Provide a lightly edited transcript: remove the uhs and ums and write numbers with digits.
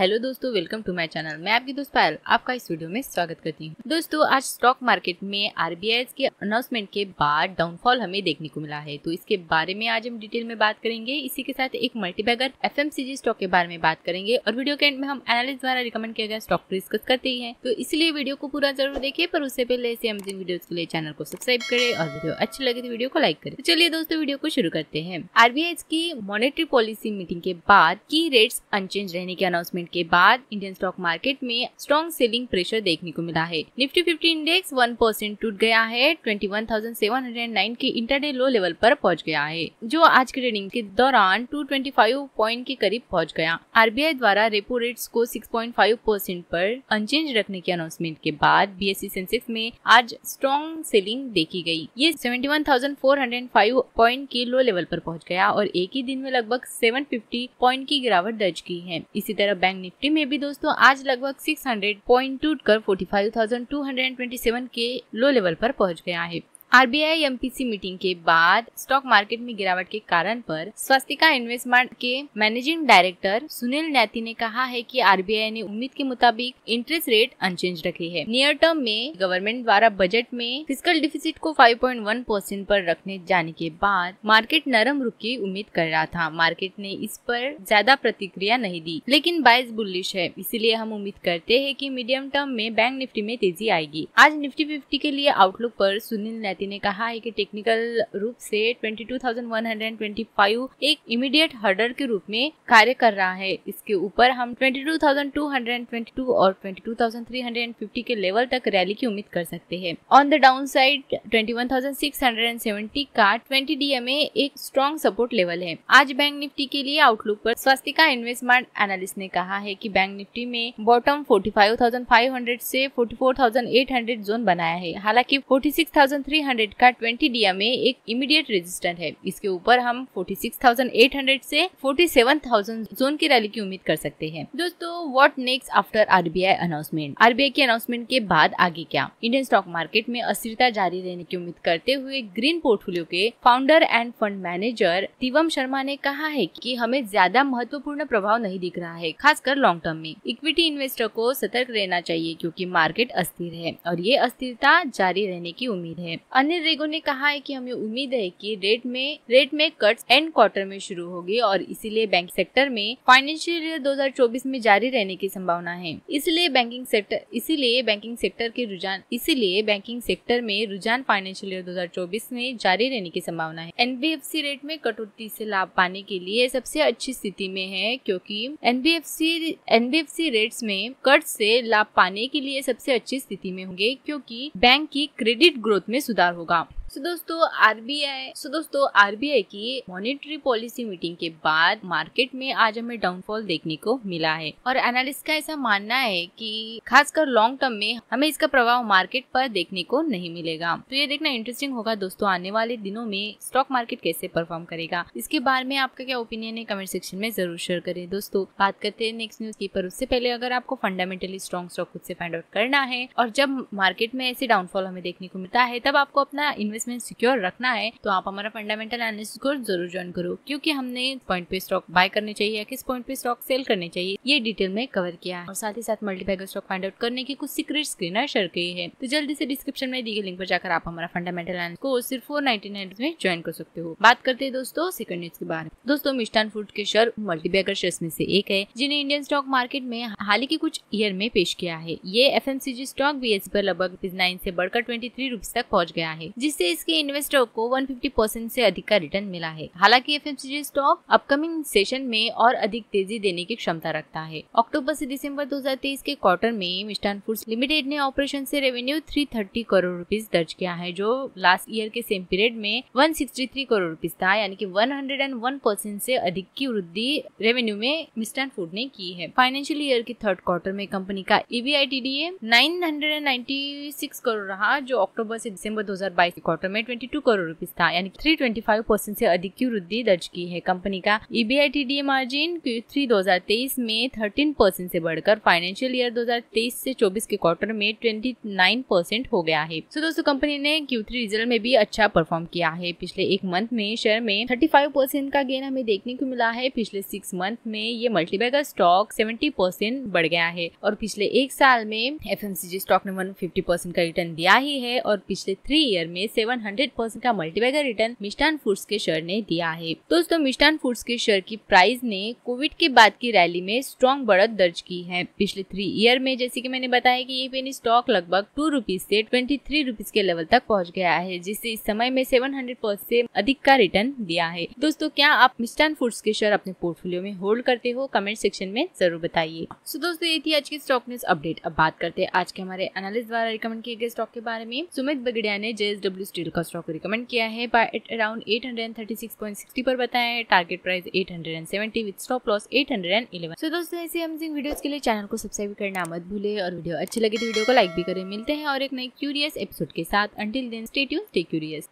Hello दोस्तों, welcome to my channel. मैं आपकी दोस्त पायल आपका इस वीडियो में स्वागत करती हूं। दोस्तों, आज स्टॉक मार्केट में आरबीआई के अनाउंसमेंट के बाद डाउनफॉल हमें देखने को मिला है, तो इसके बारे में आज हम डिटेल में बात करेंगे। इसी के साथ एक मल्टीबैगर FMCG स्टॉक के बारे में बात करेंगे और वीडियो के एंड में हम एनालिस्ट द्वारा रिकमेंड किया गया स्टॉक को डिस्कस करते ही है, तो इसलिए वीडियो को पूरा जरूर देखिए। पर उससे पहले ऐसे अमेजिंग वीडियोस के लिए चैनल को सब्सक्राइब करें और वीडियो अच्छी लगे तो वीडियो को लाइक करें। चलिए दोस्तों, वीडियो को शुरू करते हैं। आरबीआई की मॉनेटरी पॉलिसी मीटिंग के बाद की रेट्स अनचेंज रहने के अनाउंसमेंट के बाद इंडियन स्टॉक मार्केट में स्ट्रॉन्ग सेलिंग प्रेशर देखने को मिला है। निफ्टी 50 इंडेक्स 1% टूट गया है, 21,709 के इंटरडे लो लेवल पर पहुंच गया है, जो आज के ट्रेडिंग के दौरान 225 पॉइंट के करीब पहुंच गया। आरबीआई द्वारा रेपो रेट्स को 6.5% पर अनचेंज रखने के अनाउंसमेंट के बाद बीएसई सेंसेक्स में आज स्ट्रॉन्ग सेलिंग देखी गई। ये 71,405 पॉइंट के लो लेवल पर पहुंच गया और एक ही दिन में लगभग 750 पॉइंट की गिरावट दर्ज की है। इसी तरह बैंक निफ्टी में भी दोस्तों आज लगभग 600 पॉइंट टूटकर 45,227 के लो लेवल पर पहुंच गया है। आरबीआई एमपीसी मीटिंग के बाद स्टॉक मार्केट में गिरावट के कारण पर स्वास्तिक इन्वेस्टमेंट के मैनेजिंग डायरेक्टर सुनील नेती ने कहा है कि आरबीआई ने उम्मीद के मुताबिक इंटरेस्ट रेट अनचेंज रखे हैं। नियर टर्म में गवर्नमेंट द्वारा बजट में फिस्कल डिफिसिट को 5.1% पर रखने जाने के बाद मार्केट नरम रुख की उम्मीद कर रहा था। मार्केट ने इस पर ज्यादा प्रतिक्रिया नहीं दी, लेकिन बायस बुलिश है, इसीलिए हम उम्मीद करते है कि मीडियम टर्म में बैंक निफ्टी में तेजी आएगी। आज निफ्टी 50 के लिए आउटलुक पर सुनील नेती ने कहा है कि टेक्निकल रूप से 22,125 एक इमीडिएट हर्डल के रूप में कार्य कर रहा है। इसके ऊपर हम 22,222 और 22,350 के लेवल तक रैली की उम्मीद कर सकते हैं। ऑन द डाउनसाइड 21,670 का 20 DMA एक स्ट्रॉन्ग सपोर्ट लेवल है। आज बैंक निफ्टी के लिए आउटलुक पर स्वास्तिक इन्वेस्टमेंट एनालिस्ट ने कहा है कि बैंक निफ्टी में बॉटम 45,500 से 44,800 जोन बनाया है। हालांकि 46,300 का 20 DMA एक इमीडिएट रेजिस्टेंस है। इसके ऊपर हम 46,800 से 47,000 जोन की रैली की उम्मीद कर सकते हैं। दोस्तों, what next after RBI announcement? RBI के अनाउंसमेंट के बाद आगे क्या? इंडियन स्टॉक मार्केट में अस्थिरता जारी रहने की उम्मीद करते हुए ग्रीन पोर्टफोलियो के founder and fund manager Tivam Sharma ने कहा है कि हमें ज्यादा महत्वपूर्ण प्रभाव नहीं दिख रहा है, खासकर लॉन्ग टर्म में। इक्विटी इन्वेस्टर को सतर्क रहना चाहिए क्योंकि मार्केट अस्थिर है और ये अस्थिरता जारी रहने की उम्मीद है। अनिल रेगो ने कहा है कि हमें उम्मीद है कि रेट में कट्स एंड क्वार्टर में शुरू होगी और इसीलिए बैंक सेक्टर में फाइनेंशियल ईयर 2024 में जारी रहने की संभावना है। इसलिए बैंकिंग सेक्टर में रुझान फाइनेंशियल ईयर 2024 में जारी रहने की संभावना है। NBFC रेट में कटौती से लाभ पाने के लिए सबसे अच्छी स्थिति में है क्योंकि NBFC रेट्स में कट से लाभ पाने के लिए सबसे अच्छी स्थिति में होंगे क्योंकि बैंक की क्रेडिट ग्रोथ में सुधार होगा। दोस्तों, आरबीआई की मॉनेटरी पॉलिसी मीटिंग के बाद मार्केट में आज हमें डाउनफॉल देखने को मिला है और एनालिस्ट का ऐसा मानना है कि खासकर लॉन्ग टर्म में हमें इसका प्रभाव मार्केट पर देखने को नहीं मिलेगा। तो ये देखना इंटरेस्टिंग होगा दोस्तों, आने वाले दिनों में स्टॉक मार्केट कैसे परफॉर्म करेगा। इसके बारे में आपका क्या ओपिनियन है, कमेंट सेक्शन में जरूर शेयर करें। दोस्तों, बात करते हैं नेक्स्ट न्यूज की, पर उससे पहले अगर आपको फंडामेंटली स्ट्रॉन्ग स्टॉक खुद से फाइंड आउट करना है और जब मार्केट में ऐसे डाउनफॉल हमें देखने को मिलता है तब आपको अपना इन्वेस्टमेंट सिक्योर रखना है तो आप हमारा फंडामेंटल एनालिसिस कोर्स जरूर ज्वाइन करो, क्योंकि हमने पॉइंट पे स्टॉक बाय करने चाहिए या किस पॉइंट पे स्टॉक सेल करने चाहिए ये डिटेल में कवर किया है और साथ ही साथ मल्टीबैगर स्टॉक फाइंड आउट करने की कुछ सीक्रेट स्क्रीनर शेयर किए हैं। तो जल्दी से डिस्क्रिप्शन में दी गई लिंक पर जाकर आप हमारा फंडामेंटल एनालिसिस कोर्स सिर्फ 499 में ज्वाइन कर सकते हो। बात करते हैं दोस्तों सेकंड न्यूज के बारे में। दोस्तों, मिष्ठान फूड के शेयर मल्टीबैगर शेयर में से एक है जिन्हें इंडियन स्टॉक मार्केट में हाल ही के कुछ ईयर में पेश किया है। ये FMCG स्टॉक BSE पर लगभग 9 से बढ़कर 23 रुपीज तक पहुँच गया है, जिससे इसके इन्वेस्टर को 150% से अधिक का रिटर्न मिला है। हालांकि FMCG स्टॉक अपकमिंग सेशन में और अधिक तेजी देने की क्षमता रखता है। अक्टूबर से दिसंबर 2023 के क्वार्टर में मिष्ठान फूड्स लिमिटेड ने ऑपरेशन से रेवेन्यू 330 करोड़ रुपीस दर्ज किया है, जो लास्ट ईयर के सेम पीरियड में 163 करोड़ रुपीस था, यानी कि 101% से अधिक की वृद्धि रेवेन्यू में मिष्ठान फूड ने की है। फाइनेंशियल ईयर के थर्ड क्वार्टर में कंपनी का EBITDA 996 करोड़ रहा, जो अक्टूबर से दिसंबर 2022 के क्वार्टर में 22 करोड़ रुपीस था, यानी 325% से अधिक की वृद्धि दर्ज की है। कंपनी का EBITDA मार्जिन Q3 2023 में 13% से बढ़कर फाइनेंशियल ईयर 2023 से 24 के क्वार्टर में 29% हो गया है। तो दोस्तों कंपनी ने Q3 रिजल्ट में भी अच्छा परफॉर्म किया है। पिछले एक मंथ में शेयर में 35% का गेन हमें देखने को मिला है। पिछले 6 मंथ में ये मल्टीबैगर स्टॉक 70% बढ़ गया है और पिछले एक साल में FMCG स्टॉक ने 150% का रिटर्न दिया ही है और पिछले 3 ईयर में 700% का मल्टीबैगर रिटर्न मिष्ठान फूड्स के शेयर ने दिया है। दोस्तों मिष्ठान फूड्स के शेयर की प्राइस ने कोविड के बाद की रैली में स्ट्रॉन्ग बढ़त दर्ज की है। पिछले 3 ईयर में जैसे कि मैंने बताया कि ये पेनी स्टॉक लगभग 2 रुपीज से 23 रुपीज के लेवल तक पहुँच गया है, जिससे इस समय में 700% से अधिक का रिटर्न दिया है। दोस्तों क्या आप मिष्ठान फूड्स के शेयर अपने पोर्टफोलियो में होल्ड करते हो? कमेंट सेक्शन में जरूर बताइए। तो दोस्तों ये थी आज की स्टॉक न्यूज अपडेट। अब बात करते हैं आज के हमारे एनालिस्ट द्वारा रिकमेंड किए गए स्टॉक के बारे में। सुमित बगड़िया ने JSW स्टील का स्टॉक रिकमेंड किया है। बाय एट अराउंड 836.60 पर बताया है। Target price 870 with stop loss 811। तो दोस्तों ऐसे अमेजिंग वीडियोस के लिए चैनल को सब्सक्राइब करना मत भूले और वीडियो अच्छी लगे तो वीडियो को लाइक भी करें। मिलते हैं और एक नई क्यूरियस एपिसोड के साथ। Until then stay tuned, stay curious.